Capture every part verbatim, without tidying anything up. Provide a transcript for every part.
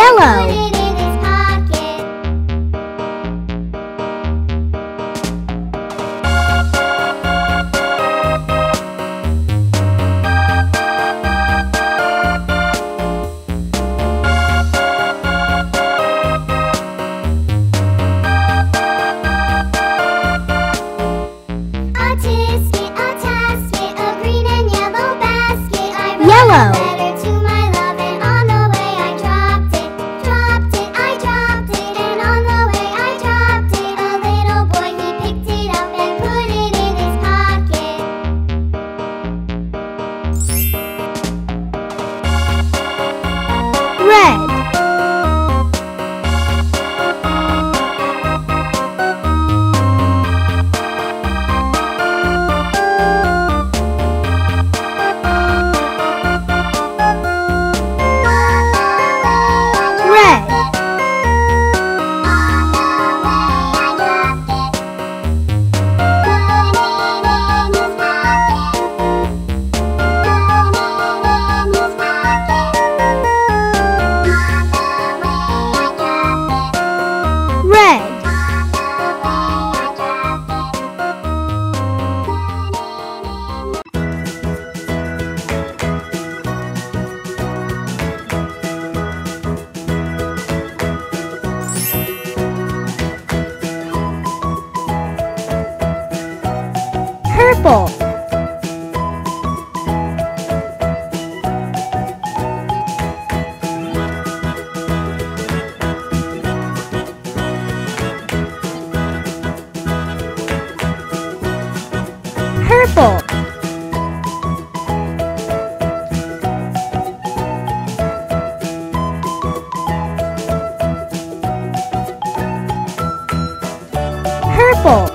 yellow. Yellow. Purple. Purple. Purple.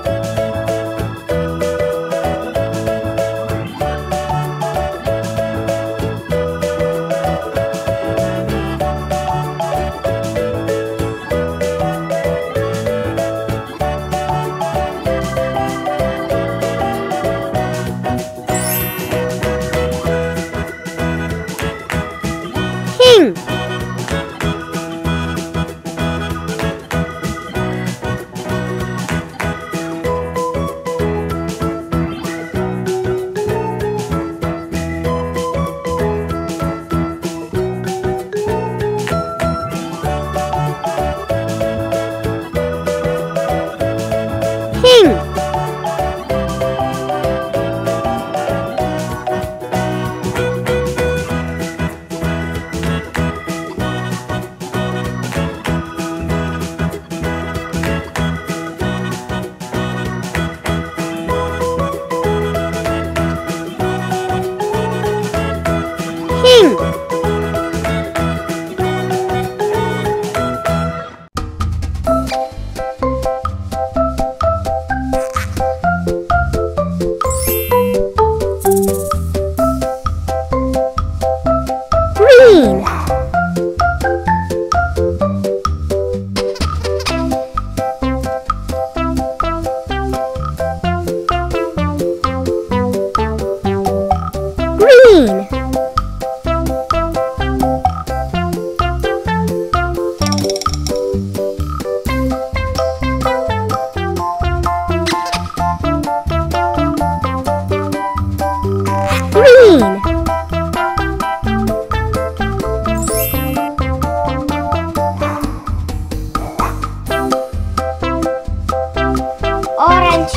Orange.